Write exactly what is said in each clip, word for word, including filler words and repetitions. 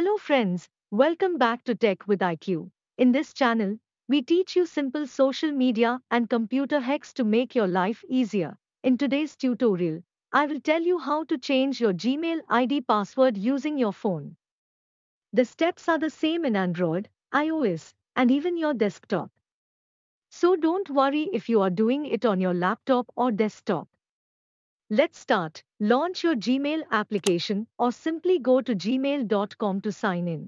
Hello friends, welcome back to Tech with I Q. In this channel, we teach you simple social media and computer hacks to make your life easier. In today's tutorial, I will tell you how to change your Gmail I D password using your phone. The steps are the same in Android, iOS, and even your desktop. So don't worry if you are doing it on your laptop or desktop. Let's start. Launch your Gmail application or simply go to gmail dot com to sign in.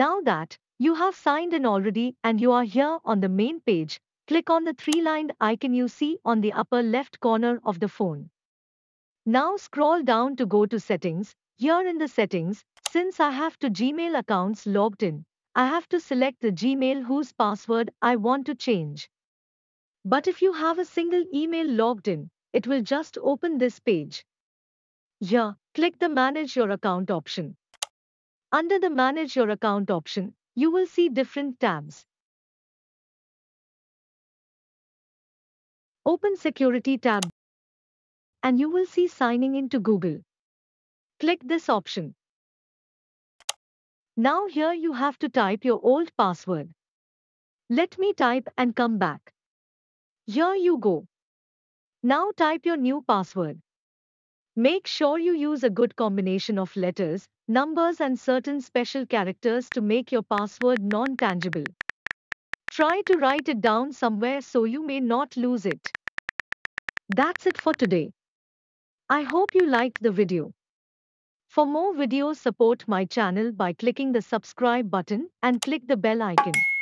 Now that you have signed in already and you are here on the main page, click on the three-lined icon you see on the upper left corner of the phone. Now scroll down to go to Settings. Here in the Settings, since I have two Gmail accounts logged in, I have to select the Gmail whose password I want to change. But if you have a single email logged in, it will just open this page. Here, click the Manage Your Account option. Under the Manage Your Account option, you will see different tabs. Open Security tab and you will see Signing into Google. Click this option. Now here you have to type your old password. Let me type and come back. Here you go. Now type your new password. Make sure you use a good combination of letters, numbers and certain special characters to make your password non-tangible. Try to write it down somewhere so you may not lose it. That's it for today. I hope you liked the video. For more videos, support my channel by clicking the subscribe button and click the bell icon.